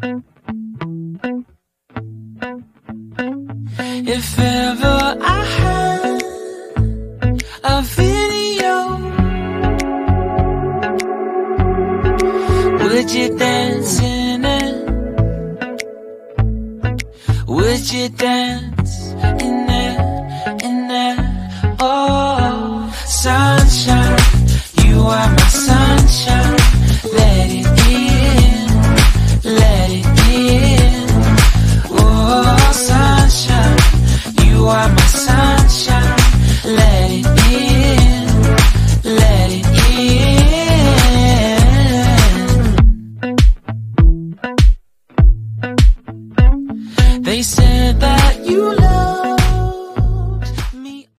If ever I had a video, would you dance in it? Would you dance in it, in it? Oh, sunshine, you are my sunshine.